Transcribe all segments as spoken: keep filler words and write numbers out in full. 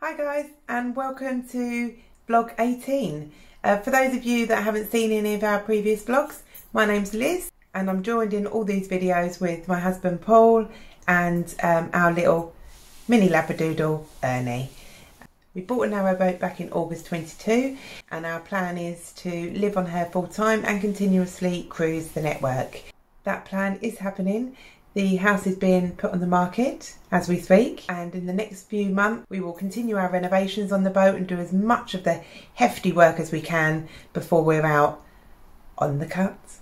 Hi guys and welcome to vlog eighteen. Uh, for those of you that haven't seen any of our previous vlogs, my name's Liz and I'm joined in all these videos with my husband Paul and um, our little mini labradoodle Ernie. We bought a narrowboat back in August twenty-two and our plan is to live on her full time and continuously cruise the network. That plan is happening. The house is being put on the market as we speak, and in the next few months we will continue our renovations on the boat and do as much of the hefty work as we can before we're out on the cuts.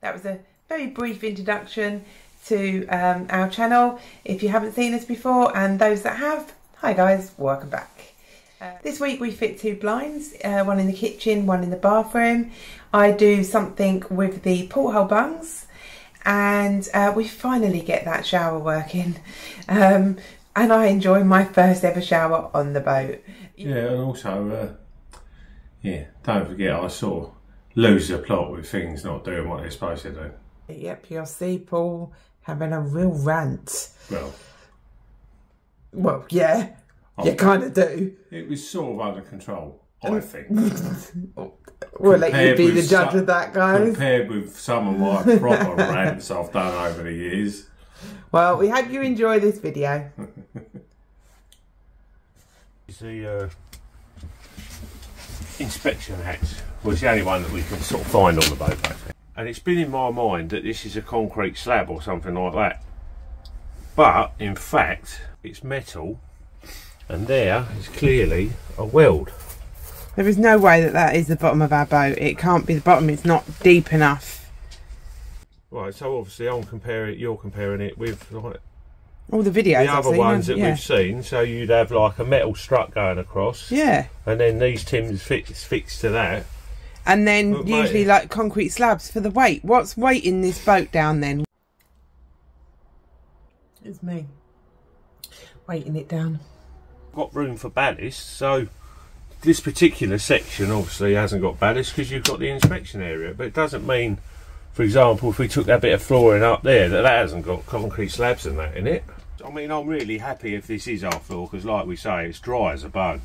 That was a very brief introduction to um, our channel. If you haven't seen us before, and those that have, hi guys, welcome back. Uh, this week we fit two blinds, uh, one in the kitchen, one in the bathroom. I do something with the porthole bungs. And uh, we finally get that shower working, um, and I enjoy my first ever shower on the boat. Yeah, and also, uh, yeah, don't forget I sort of lose the plot with things not doing what they're supposed to do. Yep, you'll see Paul having a real rant. Well, well, yeah, I'm, you kind of do. It was sort of under control, I think. We'll let you be the judge of that, guys. Compared with some of my proper rants I've done over the years. Well, we hope you enjoy this video. It's the uh, inspection hatch was the only one that we can sort of find on the boat. And it's been in my mind that this is a concrete slab or something like that. But, in fact, it's metal. And there is clearly a weld. There is no way that that is the bottom of our boat. It can't be the bottom. It's not deep enough. Right, so obviously I'm comparing. You're comparing it with like all the videos, the other ones that we've seen. So you'd have like a metal strut going across. Yeah. And then these timbers fixed fixed to that. And then but usually mate, like concrete slabs for the weight. What's weight in this boat down then? It's me weighting it down. Got room for ballast, so. This particular section obviously hasn't got ballast because you've got the inspection area, but it doesn't mean, for example, if we took that bit of flooring up there, that that hasn't got concrete slabs and that in it. I mean, I'm really happy if this is our floor because, like we say, it's dry as a bone.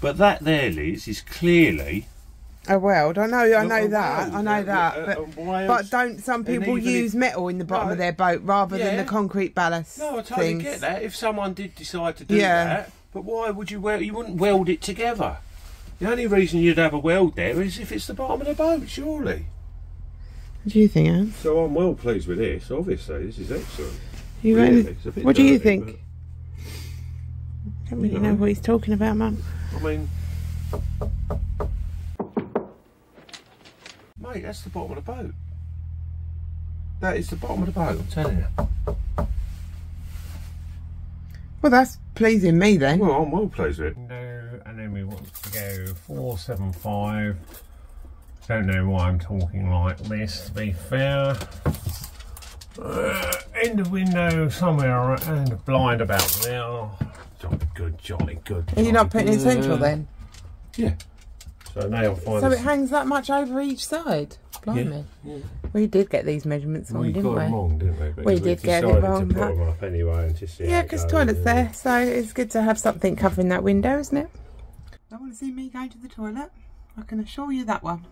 But that there, Liz, is clearly a weld. I know, I know that, I know that. But, but don't some people use metal in the bottom of their boat rather than the concrete ballast? No, I totally get that. If someone did decide to do that. But why would you weld? You wouldn't weld it together. The only reason you'd have a weld there is if it's the bottom of the boat, surely. What do you think, Anne? So I'm well pleased with this. Obviously, this is excellent. You really? What dirty, do you think? I don't really you know. know what he's talking about, Mum. I mean, mate, that's the bottom of the boat. That is the bottom of the boat. I'm telling you. Well, that's pleasing me then. Well, I'm well pleased with it. No, and then we want to go four seven five. Don't know why I'm talking like this, to be fair. Uh, end of window somewhere and blind about now. Jolly good, jolly good. Jolly Are you not putting good. it central then? Yeah. So now you'll find So it hangs that much over each side? Blimey. Yeah. Yeah. We did get these measurements wrong, we didn't we? Wrong, didn't we? But we did get it wrong. To put them up anyway and just see yeah, because toilet's yeah. there, so it's good to have something covering that window, isn't it? Don't want to see me going to the toilet. I can assure you that one.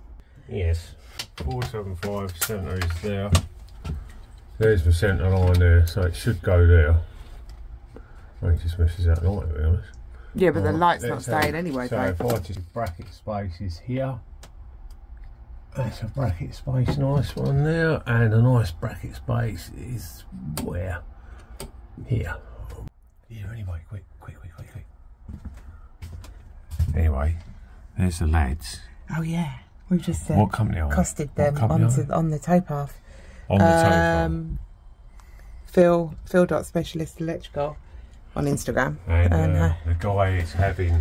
Yes. four seven five centre is there. There's the centre line there, so it should go there. I think it just misses that light, to be honest. Yeah, but All the light's right, not staying anyway, though. So if I just bracket spaces here. That's a bracket space, nice one there, and a nice bracket space is where? Here. Here anyway, quick, quick, quick, quick, quick. Anyway, there's the lads. Oh yeah, we've just uh, what company are costed them onto, on the towpath. On the towpath. Um, Phil, Phil dot Specialist Electrical on Instagram. And, and uh, uh, the guy is having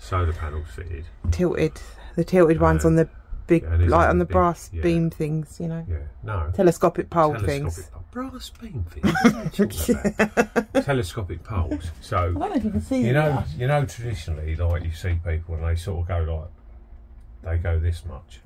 solar panels fitted. Tilted, the tilted uh, ones on the big yeah, light on the big, brass yeah. beam things, you know. Yeah, no. Telescopic pole telescopic things. Pole. Brass beam things. yeah. Telescopic poles. So I don't know if you can see you know, that. you know, traditionally, like you see people and they sort of go like they go this much.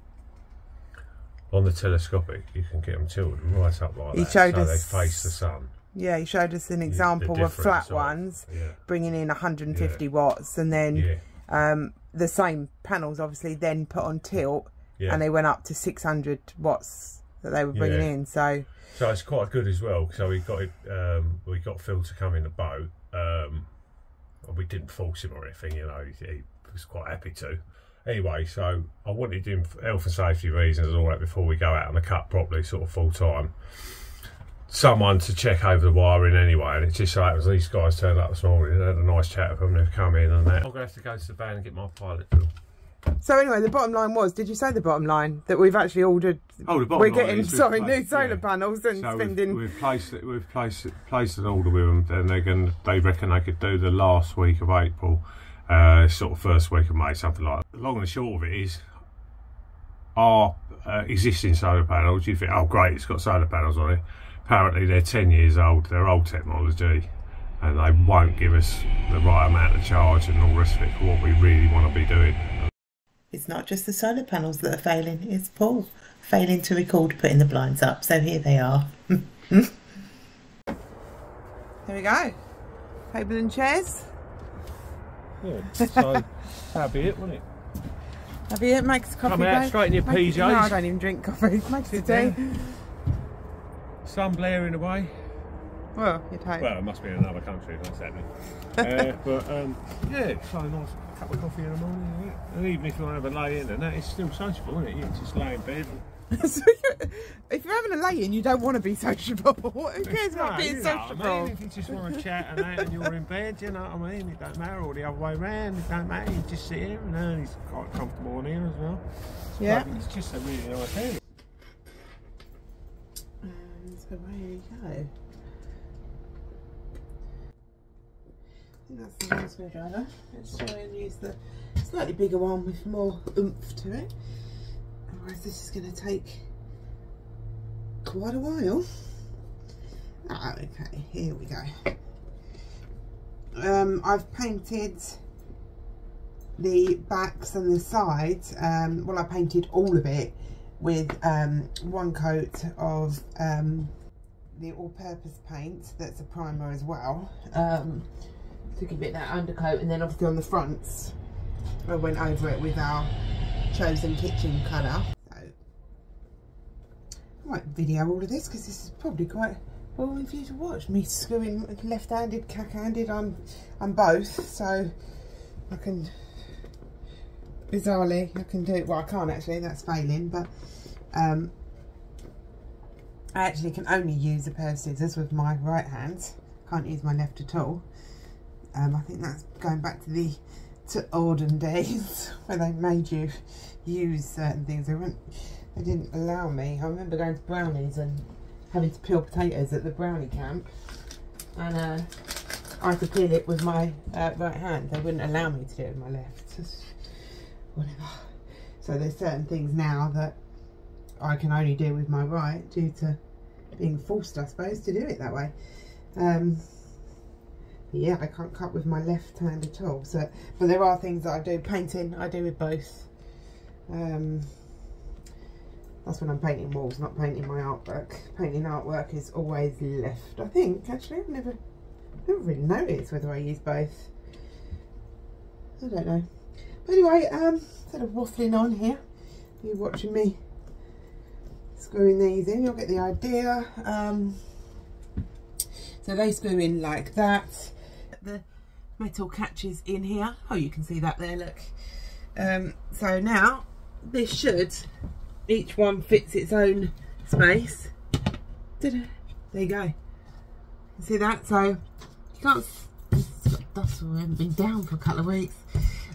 On the telescopic, you can get them tilted right up like he that, showed so us they face the sun. Yeah, you showed us an example yeah, of flat size. ones, yeah. bringing in one hundred fifty yeah. watts, and then yeah. um, the same panels obviously then put on tilt, yeah. and they went up to six hundred watts that they were bringing yeah. in. So, so it's quite good as well. So we got it. Um, we got Phil to come in the boat. Um, we didn't force him or anything, you know. He, he was quite happy to. Anyway, so I wanted him for health and safety reasons and all that before we go out on the cut properly, sort of full time. Someone to check over the wiring anyway, and it's just so happens these guys turned up this morning. They had a nice chat with them, they've come in and that. I'm going to have to go to the van and get my pilot drill. So anyway, the bottom line was, did you say the bottom line? That we've actually ordered... Oh, the bottom we're line We're getting, sorry, placed, new solar yeah. panels and so spending... We've, we've, placed, we've placed, placed an order with them, and they're gonna, they reckon they could do the last week of April, uh, sort of first week of May, something like that. The long and the short of it is, our uh, existing solar panels, you think, oh great, it's got solar panels on it. Apparently they're ten years old, they're old technology, and they won't give us the right amount of charge and all the rest of it for what we really want to be doing. It's not just the solar panels that are failing, it's Paul failing to record putting the blinds up, so here they are. There we go, table and chairs. Yeah, so that'd be it, wouldn't it? That'd be it, makes coffee. Come out straight in your P Js. No, I don't even drink coffee, makes it tea. Sun blaring away. Well, you'd hope. Well, it must be in another country if that's happening. uh, but um, yeah, it's so nice. A cup of coffee in the morning, isn't it? And even if you want to have a lay in and that, it's still sociable, isn't it? You can just lay in bed. And... so you're, if you're having a lay in, you don't want to be sociable. Who cares about no, being you know sociable? I mean, if you just want to chat and that and you're in bed, you know what I mean? It don't matter, or the other way round, it don't matter. You just sit here and Ernie's quite comfortable in here as well. So yeah. It's just a really nice area. So where you go? I think that's the nice screwdriver. Let's try and use the slightly bigger one with more oomph to it. Otherwise this is going to take quite a while. Oh, okay, here we go. Um, I've painted the backs and the sides. Um, well, I painted all of it with um, one coat of um, the all-purpose paint that's a primer as well, um, to give it that undercoat, and then obviously on the fronts I went over it with our chosen kitchen colour. So I might video all of this because this is probably quite boring for you to watch, me screwing left-handed, cack-handed, I'm, I'm both, so I can bizarrely I can do it, well I can't actually, that's failing, but um, I actually can only use a pair of scissors with my right hand, can't use my left at all. Um, I think that's going back to the to olden days where they made you use certain things. They weren't, they didn't allow me. I remember going to brownies and having to peel potatoes at the brownie camp, and uh, I had to peel it with my uh, right hand. They wouldn't allow me to do it with my left. It's, whatever. So there's certain things now that I can only do with my right due to being forced, I suppose, to do it that way. Um, yeah, I can't cut with my left hand at all. So, but there are things that I do. Painting, I do with both. Um, that's when I'm painting walls, not painting my artwork. Painting artwork is always left, I think. Actually, I've never, never really noticed whether I use both. I don't know. But anyway, um, instead of waffling on here, you're watching me screwing these in, you'll get the idea. Um, so they screw in like that. The metal catches in here. Oh, you can see that there, look. Um, so now this should, each one fits its own space. There you go. You see that? So you can't, it's got dust, we haven't been down for a couple of weeks.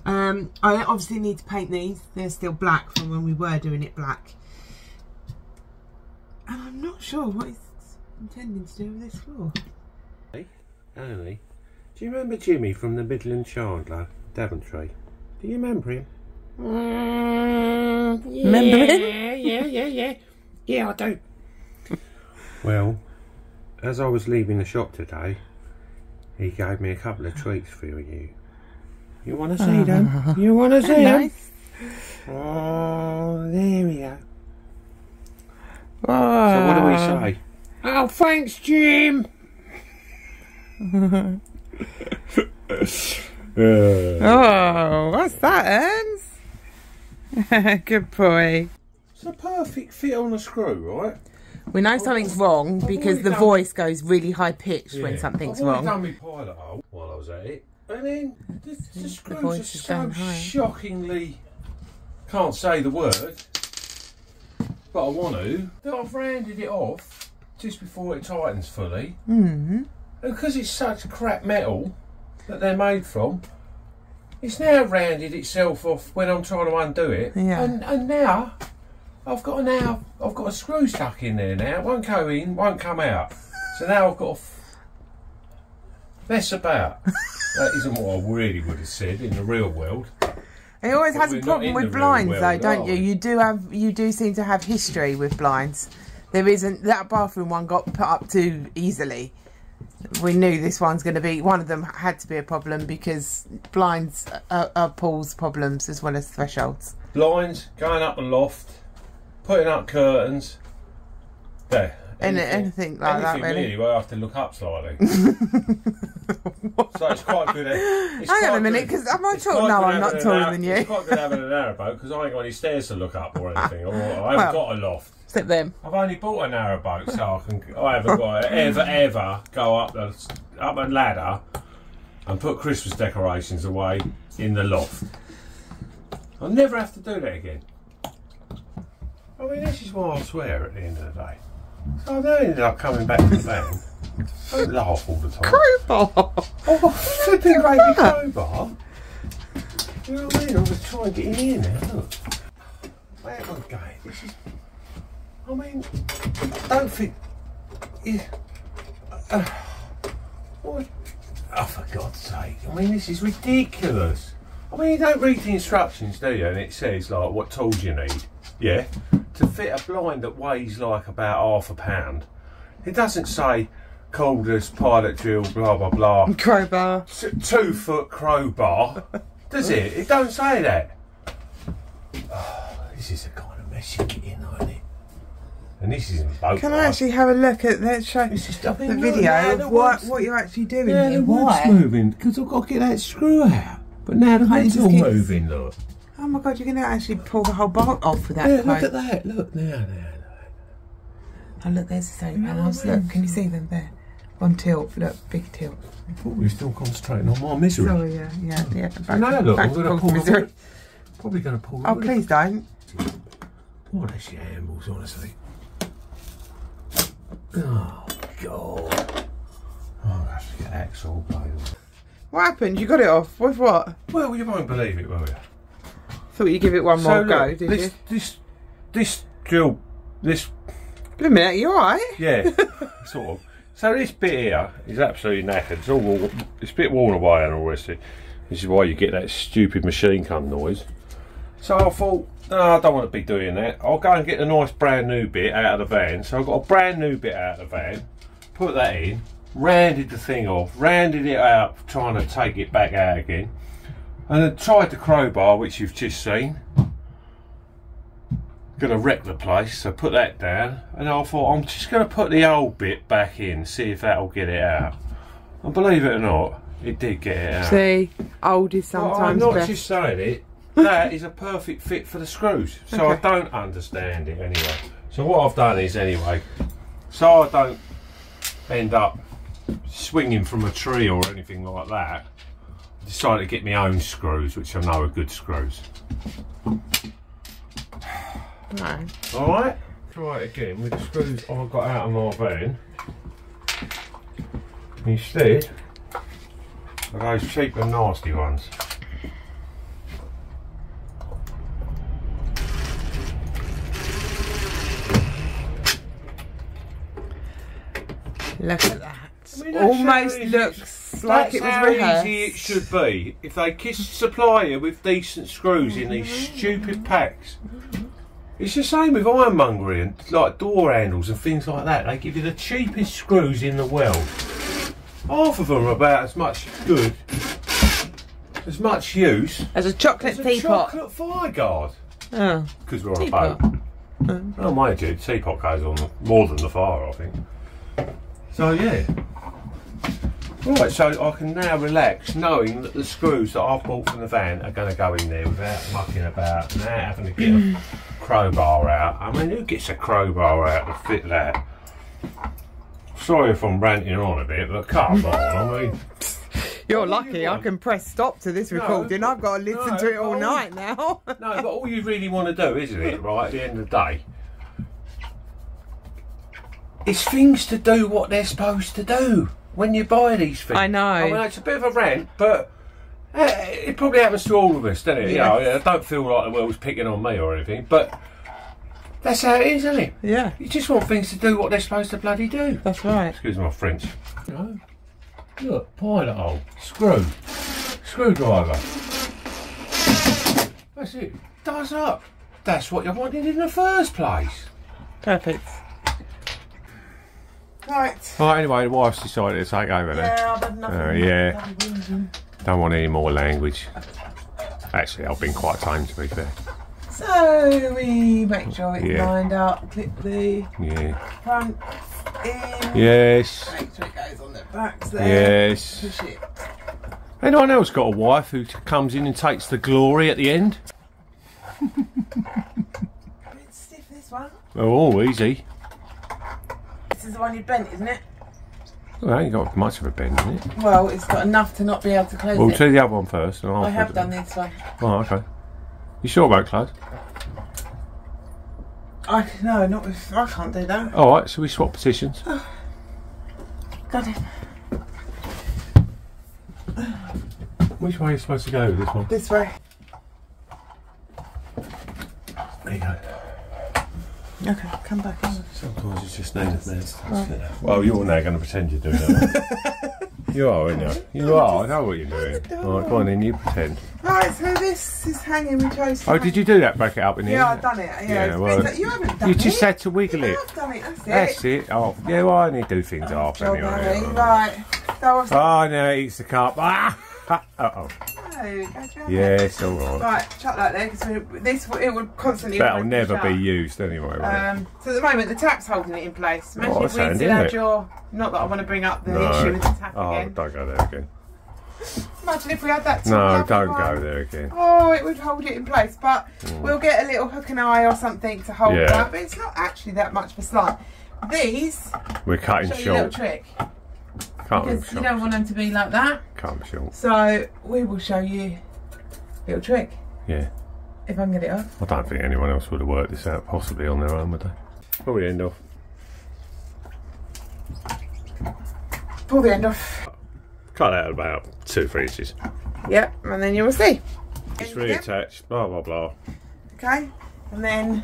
Um, I obviously need to paint these, they're still black from when we were doing it black. And I'm not sure what he's intending to do with this floor. Hey, Ernie, do you remember Jimmy from the Midland Chandler, Daventry? Do you remember him? Um, yeah, remember him? Yeah, yeah, yeah, yeah. Yeah, I do. Well, as I was leaving the shop today, he gave me a couple of treats for you. You want to see them? Uh, you want to see nice. them? Oh, there we are. Uh, so what do we say? Oh, thanks, Jim. Oh, what's that, Ernst? Good boy. It's a perfect fit on a screw, right? We know something's wrong because the voice goes really high pitched yeah. when something's wrong. I've done my pilot hole while I was at it, and then the, the screws are so shockingly, can't say the word, but I want to, that I've rounded it off just before it tightens fully. Mm-hmm. And because it's such crap metal that they're made from, it's now rounded itself off when I'm trying to undo it. Yeah. And, and now I've got an hour, I've got a screw stuck in there now. It won't go in, won't come out. So now I've got to f mess about. That isn't what I really would have said in the real world. It always but has a problem with blinds world, though, don't you? We? You do have, you do seem to have history with blinds. There isn't, that bathroom one got put up too easily. We knew this one's going to be, one of them had to be a problem because blinds are, are Paul's problems as well as thresholds. Blinds, going up the loft, putting up curtains, there. Anything, anything like anything that, really. Anything really, I have to look up slightly. So it's quite good. It's Hang quite on a minute, because am I tall? No, I'm not taller than you. It's quite good having a narrowboat, because I ain't got any stairs to look up or anything. Or I haven't well, got a loft. Except them. I've only bought a narrowboat, so I, can, I haven't got to ever, ever go up, the, up a ladder and put Christmas decorations away in the loft. I'll never have to do that again. I mean, this is why I swear at the end of the day. So I ended up coming back to the van. Don't laugh all the time. Crowbar! Oh, flipping baby crowbar! You know what I mean? I was trying to get in here now, look. Where am I going? This is... I mean, I don't think... It, uh, what, oh, for God's sake. I mean, this is ridiculous. I mean, you don't read the instructions, do you? And it says, like, what tools you need. Yeah? To fit a blind that weighs like about half a pound. It doesn't say cordless, pilot drill, blah blah blah. Crowbar. Two foot crowbar. Does it? It don't say that. Oh, this is the kind of mess you get in, isn't it? And this isn't boat. Can I actually have a look at that show just, I mean, the look, video of no, what, what you're actually doing yeah, here? Why? It's moving because I've got to get that screw out. But now the hand's all moving, look. Oh my God, you're going to actually pull the whole bolt off with that yeah, look at that, look, now, now, now. Oh look, there's the solar panels, look, can you see them there? On tilt, look, big tilt. I thought we were still concentrating on my misery. Oh yeah, yeah, yeah. Back, no, look, I'm going to pull the... Probably going to pull the... Oh, please don't. What a shambles, honestly. Oh, God. Oh, I'm going to have to get axe all blown off. What happened? You got it off? With what? Well, you won't believe it, will you? Thought you give it one so more look, go, did this, you? This, this drill, this. Wait a minute, are you alright? Yeah, sort of. So this bit here is absolutely knackered. It's all, wall, it's a bit worn away and all this. This is why you get that stupid machine gun noise. So I thought, no, I don't want to be doing that. I'll go and get a nice brand new bit out of the van. So I got a brand new bit out of the van, put that in, rounded the thing off, rounded it out, trying to take it back out again. And I tried the crowbar, which you've just seen. Gonna wreck the place, so put that down. And I thought, I'm just gonna put the old bit back in, see if that'll get it out. And believe it or not, it did get it out. See, old is sometimes well, I'm not best. Just saying it, that is a perfect fit for the screws. So okay. I don't understand it anyway. So what I've done is anyway, so I don't end up swinging from a tree or anything like that. Decided to get my own screws, which I know are good screws. No. Alright, try it again with the screws I got out of my van. Instead of those cheap and nasty ones. Look at that. I mean, almost looks like it was rehearsed. That's how easy it should be if they kiss supply you with decent screws in these stupid packs. It's the same with ironmongery and like door handles and things like that. They give you the cheapest screws in the world. Half of them are about as much good, as much use as a chocolate teapot. Chocolate fire guard. Oh, because we're on teapot. A boat. Mm. Oh my dude, teapot goes on more than the fire, I think. So yeah. Right, so I can now relax knowing that the screws that I've bought from the van are going to go in there without mucking about, now having to get a crowbar out. I mean, who gets a crowbar out to fit that? Sorry if I'm ranting on a bit, but come on, I mean... You're lucky I can press stop to this recording. No, I've got to listen no, to it all no, night now. No, but all you really want to do, isn't it, right, at the end of the day, is things to do what they're supposed to do when you buy these things. I know. I mean, it's a bit of a rant, but it probably happens to all of us, doesn't it? Yeah. You know, I don't feel like the world's picking on me or anything, but that's how it is, isn't it? Yeah. You just want things to do what they're supposed to bloody do. That's right. Excuse my French. No. Look, pilot hole, screw, screwdriver. That's it, does up. That's what you wanted in the first place. Perfect. Right. Right, anyway, the wife's decided to take over then. Yeah, I've had nothing. Uh, yeah. Don't want any more language. Actually, I've been quite tame to be fair. So we make sure it's yeah. lined up, clip the yeah. front in. Yes. Make sure it goes on the backs there. Yes. Push it. Anyone else got a wife who comes in and takes the glory at the end? A bit stiff this one. Oh, easy. This is the one you bent, isn't it? Well, it ain't got much of a bend in it. Well, it's got enough to not be able to close well, it. We'll do the other one first. And I have done this one. Oh, okay. You sure about clothes? I no, not with, I can't do that. All right, so we swap positions. Oh, got it. Which way are you supposed to go with this one? This way. There you go. Okay, come back. On. Sometimes it's just nagging there. Well, you're now going to pretend you're doing that. You are, aren't you? You are, I know what you're doing. Alright, go on then, you pretend. Right, so this is hanging, we chose to. Oh, hang. Did you do that back it up in here? Yeah, I've done it. Yeah, yeah well, like you haven't done you it. You just had to wiggle it. I've done it, that's it. That's it. Oh, yeah, well, I only do things oh, half anyway. Right, right. So I've oh, no, it eats the cup. Ah! Uh-oh. No, go yes, alright. Right, chuck that there, because this, it would constantly... That'll never be used anyway, right? Um, so at the moment, the tap's holding it in place. Imagine oh, if we did have your... Not that I want to bring up the no. issue with the tap oh, again. Oh, don't go there again. Imagine if we had that tap. No, don't one. go there again. Oh, it would hold it in place, but mm. we'll get a little hook and eye or something to hold yeah. it up. But it's not actually that much of a slant. These... We're cutting short. You a little trick. Can't because you don't want them to be like that. Can't be short. So we will show you a little trick. Yeah. If I can get it off. I don't think anyone else would have worked this out possibly on their own, would they? Pull the end off. Pull the end off. Cut out about two, three inches. Yep, and then you will see. It's reattached, blah, blah, blah. Okay, and then...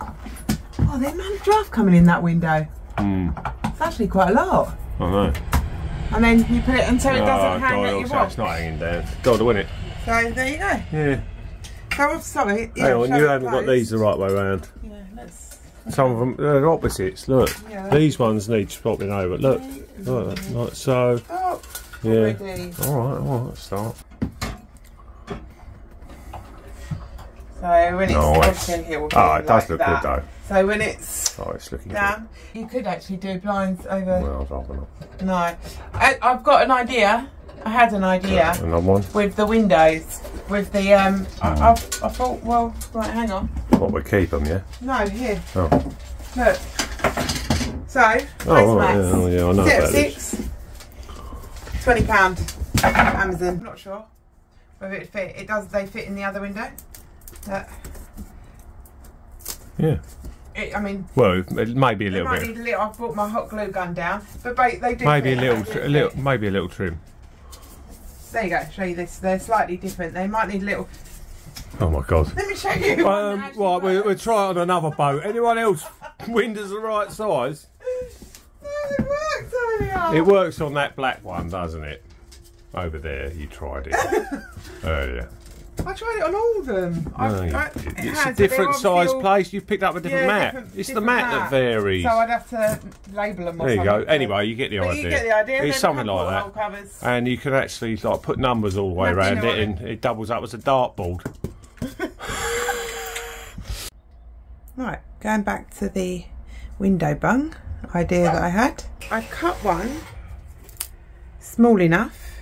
Oh, there's amount of draft coming in that window. Mm. It's actually quite a lot. I know. And then you put it until it oh, doesn't hang God, at your watch. It's not hanging down. Got to win it. So there you go. Yeah. So I'm sorry. Yeah, hang on, you haven't closed. Got these the right way round. Yeah, let's... Some of them, they're opposites, look. Yeah. These ones need swapping over. Look, look, look, so... Oh, yeah. Alright, alright, let's start. So when it's nice. in here, we'll be oh, it does like look that. good though. So when it's, oh, it's looking down, good. you could actually do blinds over. Well, rather not. No, I, I've got an idea. I had an idea. Yeah, another one with the windows, with the um. Mm. I, I, I thought, well, right, hang on. What we keep them, yeah? No, here. Oh. Look. So. Oh, right, yeah, oh yeah, I know about six. Twenty pound. Amazon. I'm not sure whether it fit. It does. They fit in the other window. That. Yeah. It, I mean. Well, it might be a little bit. A little, I've brought my hot glue gun down, but they do. Maybe a little, a little, maybe a little trim. There you go. Show you this. They're slightly different. They might need a little. Oh my God. Let me show you. Um, right, well, we'll, we'll try it on another boat. Anyone else? Windows the right size. No, it works over there. It works on that black one, doesn't it? Over there, you tried it earlier. I tried it on all of them. No, I've, I, it it's a different size place. You've picked up a different yeah, map. Different, it's different the map, map that varies. So I'd have to label them. Or there you something. go. Anyway, you get the but idea. You get the idea. It's something like that. And you can actually like put numbers all the way around it, and it doubles up as a dartboard. Right, going back to the window bung idea that I had. I cut one small enough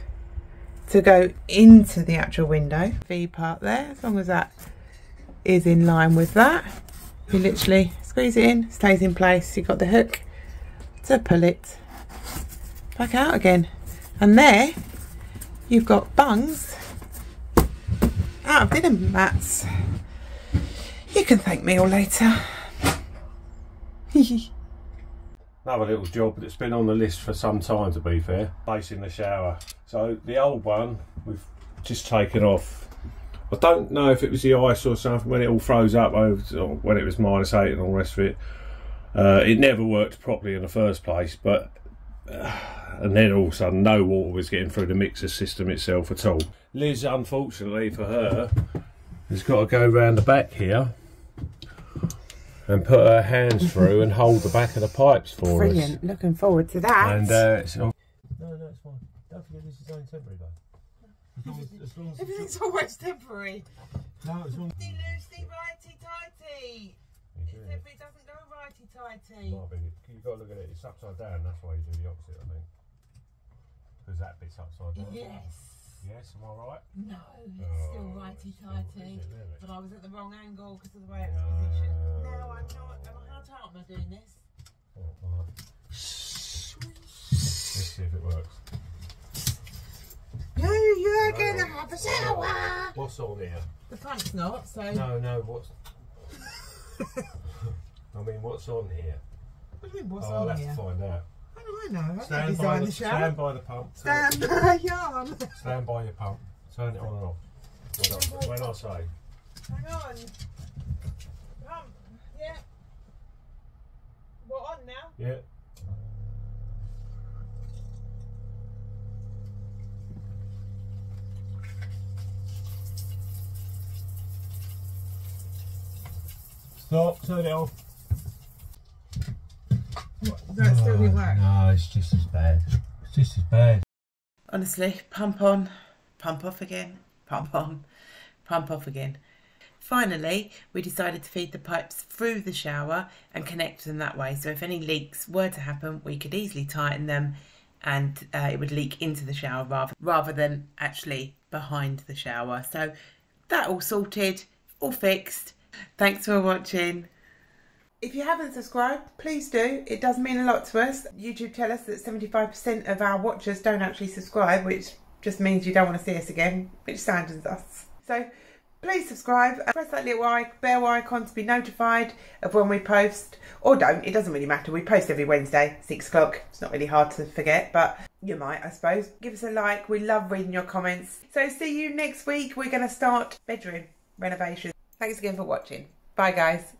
to go into the actual window V part there, as long as that is in line with that. You literally squeeze it in, stays in place. You've got the hook to pull it back out again, and there you've got bungs out of linen mats. You can thank me all later. Another little job that's been on the list for some time, to be fair, placing the shower. So the old one we've just taken off. I don't know if it was the ice or something, when it all froze up over to, when it was minus eight and all the rest of it. Uh, it never worked properly in the first place, but uh, and then all of a sudden no water was getting through the mixer system itself at all. Liz, unfortunately for her, has got to go round the back here and put her hands through and hold the back of the pipes for Brilliant. us. Brilliant, looking forward to that. And uh, it's all... No, no, it's fine. Don't forget this is only temporary though. As long as, as long as Everything's it's... always temporary. No, it's all... Loosey, loosey, righty-tighty. It simply doesn't go righty-tighty. You've got to look at it, it's upside down, that's why you do the opposite, I think. Because that bit's upside down. Yes. Yes, am I right? No, it's oh, still righty-tighty. It, really? But I was at the wrong angle because of the way it was positioned. No, no I'm not. How tight am I doing this? Oh, right. Let's see if it works. No, you're no, going to have a shower! What's on here? The front's not, so... No, no, what's... I mean, what's on here? What do you mean, what's oh, on I'll here? I'll have to find out. I don't know, I don't design the, the shower. Stand by the pump. Stand by yarn. Stand by your pump. Turn it on and off. When I, when I say. Hang on. Pump. Yeah. We're on now? Yeah. Stop, turn it off. That's oh, really work. No, it's just as bad. It's just as bad. Honestly, pump on, pump off again, pump on, pump off again. Finally, we decided to feed the pipes through the shower and connect them that way. So if any leaks were to happen, we could easily tighten them and uh, it would leak into the shower rather, rather than actually behind the shower. So that all sorted, all fixed. Thanks for watching. If you haven't subscribed, please do. It does mean a lot to us. YouTube tell us that seventy-five percent of our watchers don't actually subscribe, which just means you don't want to see us again, which saddens us. So please subscribe, press that little bell icon to be notified of when we post, or don't, it doesn't really matter. We post every Wednesday, six o'clock. It's not really hard to forget, but you might, I suppose. Give us a like, we love reading your comments. So see you next week. We're gonna start bedroom renovations. Thanks again for watching. Bye guys.